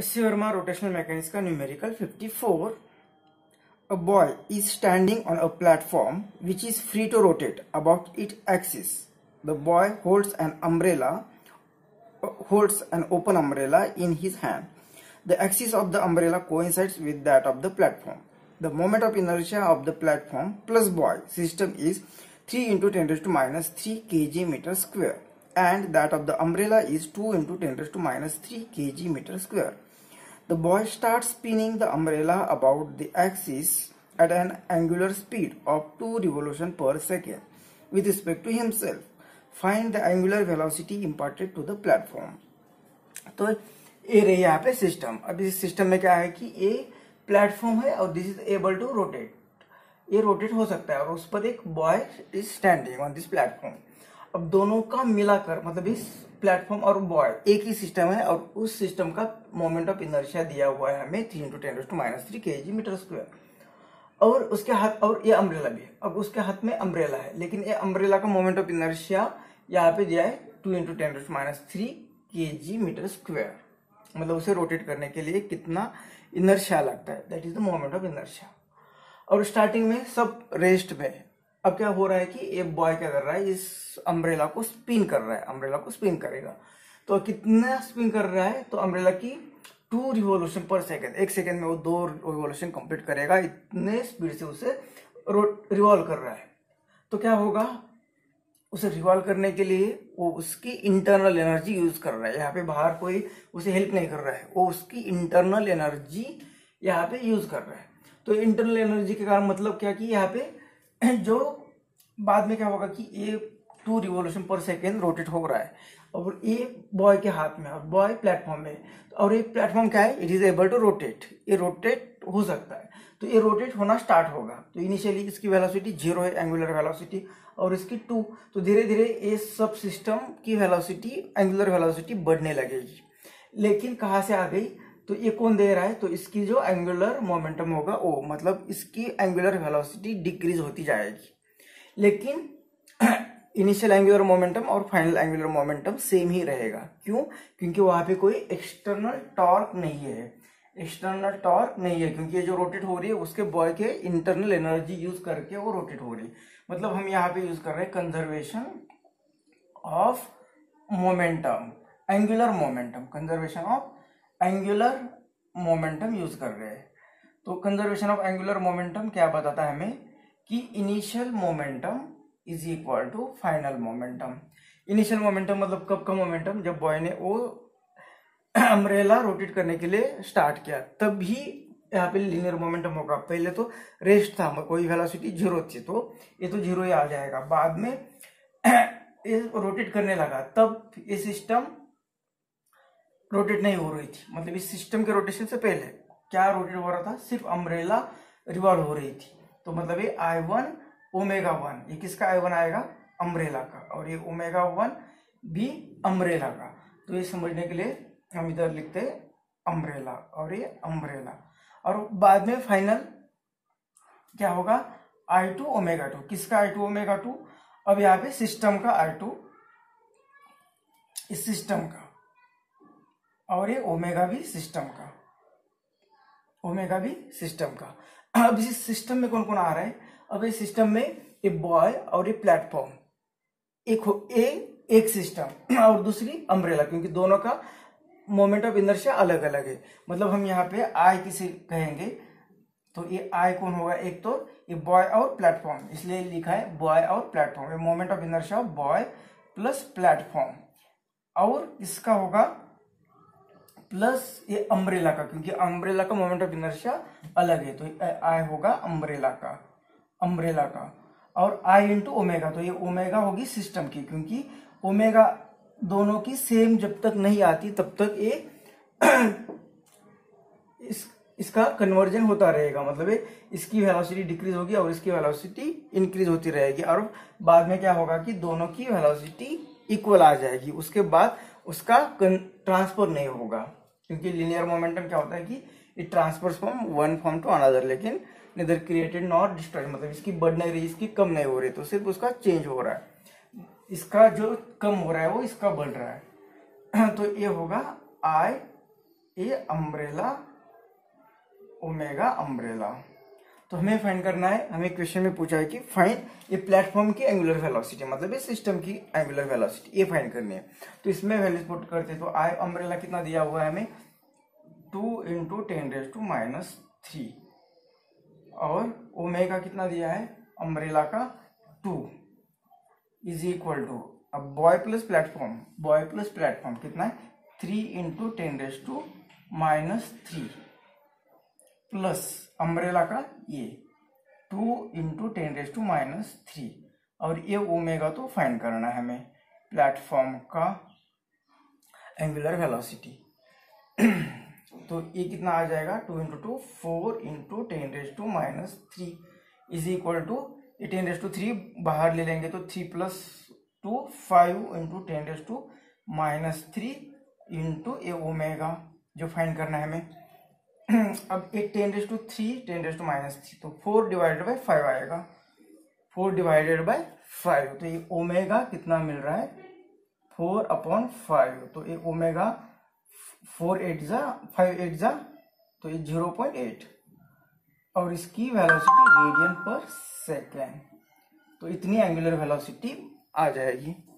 S.C. Verma Rotational Mechanics का numerical 54. A ball is standing on a platform which is free to rotate about its axis. The boy holds an open umbrella in his hand. The axis of the umbrella coincides with that of the platform. The moment of inertia of the platform plus boy system is 3 × 10⁻³ kg m², and that of the umbrella is 2 × 10⁻³ kg m². The boy starts spinning the umbrella about the axis at an angular speed of 2 revolutions per second. With respect to himself, find the angular velocity imparted to the platform. तो ये रही यहाँ पे system. अब इस system में क्या है कि ये प्लेटफॉर्म है और this is able to rotate. ये रोटेट हो सकता है और उस पर एक boy is standing on this platform. अब दोनों का मिलाकर मतलब इस प्लेटफॉर्म और बॉय एक ही सिस्टम है और उस सिस्टम का मोमेंट ऑफ इनर्शिया दिया हुआ है हमें 3 × 10⁻³ kg m². और उसके हाथ और ये अम्ब्रेला भी है. अब उसके हाथ में अम्ब्रेला है लेकिन ये अम्ब्रेला का मोमेंट ऑफ इनर्शिया यहाँ पे दिया है 2 × 10⁻³ kg m². मतलब उसे रोटेट करने के लिए कितना इनर्शिया लगता है, that is the moment of inertia. और स्टार्टिंग में सब रेस्ट में है. अब क्या हो रहा है कि ये बॉय क्या कर रहा है, इस अम्ब्रेला को स्पिन कर रहा है. अम्ब्रेला को स्पिन करेगा तो कितना स्पिन कर रहा है, तो अम्ब्रेला की 2 रिवॉल्यूशन पर सेकंड. एक सेकंड में वो 2 रिवॉल्यूशन कंप्लीट करेगा. इतने स्पीड से उसे रिवॉल्व कर रहा है. तो क्या होगा, उसे रिवॉल्व करने के लिए वो उसकी इंटरनल एनर्जी यूज कर रहा है. यहाँ पे बाहर कोई उसे हेल्प नहीं कर रहा है, वो उसकी इंटरनल एनर्जी यहाँ पे यूज कर रहा है. तो इंटरनल एनर्जी के कारण मतलब क्या कि यहाँ पे जो बाद में क्या होगा कि ये 2 रिवॉल्यूशन पर सेकेंड रोटेट हो रहा है और ये बॉय के हाथ में और बॉय प्लेटफॉर्म में. और ये प्लेटफॉर्म क्या है, it is able to rotate. ये रोटेट हो सकता है तो ये रोटेट होना स्टार्ट होगा. तो इनिशियली इसकी वेलोसिटी 0 है, एंगुलर वेलोसिटी, और इसकी 2. तो धीरे धीरे ये सब सिस्टम की वेलोसिटी एंगुलर वेलोसिटी बढ़ने लगेगी. लेकिन कहाँ से आ गई, तो ये कौन दे रहा है, तो इसकी जो एंगुलर मोमेंटम होगा वो मतलब इसकी एंगुलर वेलोसिटी डिक्रीज होती जाएगी. लेकिन इनिशियल एंगुलर मोमेंटम और फाइनल एंगुलर मोमेंटम सेम ही रहेगा. क्यों, क्योंकि वहाँ पे कोई एक्सटर्नल टॉर्क नहीं है. एक्सटर्नल टॉर्क नहीं है क्योंकि ये जो रोटेट हो रही है उसके बॉय के इंटरनल एनर्जी यूज करके वो रोटेट हो रही है. मतलब हम यहाँ पे यूज कर रहे हैं conservation of momentum, angular momentum. Conservation of angular momentum use कर रहे हैं. तो कंजर्वेशन ऑफ एंगुलर मोमेंटम क्या बताता है हमें कि initial momentum is equal to final momentum. Initial momentum मतलब कब का मोमेंटम, जब बॉय ने वो अम्ब्रेला रोटेट करने के लिए स्टार्ट किया तब भी यहाँ पे लीनियर मोमेंटम होगा. पहले तो रेस्ट था, कोई वेलोसिटी 0 थी तो ये तो 0 ही आ जाएगा. बाद में ये रोटेट करने लगा तब ये सिस्टम रोटेट नहीं हो रही थी. मतलब इस सिस्टम के रोटेशन से पहले क्या रोटेट हो रहा था, सिर्फ अम्ब्रेला रिवॉल्व हो रही थी. तो मतलब ये I1 ओमेगा 1 ये किसका I1 आएगा, अम्ब्रेला का, और ये ओमेगा 1 भी अम्ब्रेला का. तो ये समझने के लिए हम इधर लिखते हैं अम्ब्रेला और ये अम्ब्रेला. और बाद में फाइनल क्या होगा, I2 ओमेगा 2. किसका I2 ओमेगा 2, अब यहाँ पे सिस्टम का I2, इस सिस्टम का, और ये ओमेगा भी सिस्टम का, ओमेगा भी सिस्टम का. अब इस सिस्टम में कौन कौन आ रहा है, अब इस सिस्टम में ये बॉय और ये प्लेटफॉर्म एक सिस्टम और दूसरी अम्ब्रेला, क्योंकि दोनों का मोमेंट ऑफ इनर्शिया अलग अलग है. मतलब हम यहाँ पे आई किसे कहेंगे, तो ये आई कौन होगा, एक तो ये बॉय और प्लेटफॉर्म, इसलिए लिखा है बॉय और प्लेटफॉर्म. ये moment of inertia boy plus platform, और इसका होगा प्लस ये अम्ब्रेला का, क्योंकि अम्ब्रेला का मोमेंट ऑफ इनर्शिया अलग है. तो आई होगा अम्ब्रेला का और I × ओमेगा. तो ये ओमेगा होगी सिस्टम की, क्योंकि ओमेगा दोनों की सेम जब तक नहीं आती तब तक ये इसका कन्वर्जन होता रहेगा. मतलब इसकी वेलोसिटी डिक्रीज होगी और इसकी वेलोसिटी इंक्रीज होती रहेगी, और बाद में क्या होगा कि दोनों की वेलोसिटी इक्वल आ जाएगी. उसके बाद उसका ट्रांसफर नहीं होगा, क्योंकि लीनियर मोमेंटम क्या होता है कि it transfers from one form to another, लेकिन नेदर क्रिएटेड नॉट डिस्ट्रॉयड. मतलब इसकी बढ़ नहीं रही, इसकी कम नहीं हो रही, तो सिर्फ उसका चेंज हो रहा है. इसका जो कम हो रहा है वो इसका बढ़ रहा है. तो ये होगा I A umbrella omega umbrella. तो हमें फाइंड करना है, हमें क्वेश्चन में पूछा है कि फाइंड ए प्लेटफॉर्म की एंगुलर वेलोसिटी, मतलब ये सिस्टम की एंगुलर वेलोसिटी, ये फाइंड करनी है। तो इसमें वैल्यूज पुट करते हैं, तो आई अम्ब्रेला कितना दिया हुआ है हमें 2 × 10⁻³ और ओमेगा कितना दिया है अम्ब्रेला का 2 इज इक्वल टू, अब बॉय प्लस प्लेटफॉर्म कितना है 3 × 10⁻³ प्लस अम्ब्रेला का ये 2 × 10⁻³ और ये ओमेगा तो फाइंड करना है हमें प्लेटफॉर्म का एंगुलर वेलोसिटी। तो ये कितना आ जाएगा 2 × 2 4 × 10⁻³ इज इक्वल टू, ये 10⁻³ बाहर ले लेंगे तो 3 + 2 5 × 10⁻³ इंटू ए ओमेगा जो फाइंड करना है हमें। अब एक 10⁻³ 10⁻⁻3 तो 4 / 5 आएगा, 4 / 5 तो ये ओमेगा कितना मिल रहा है 4/5, तो ये ओमेगा 4 × 5 तो ये 0.8 और इसकी वेलोसिटी रेडियन पर सेकेंड, तो इतनी एंगुलर वेलोसिटी आ जाएगी।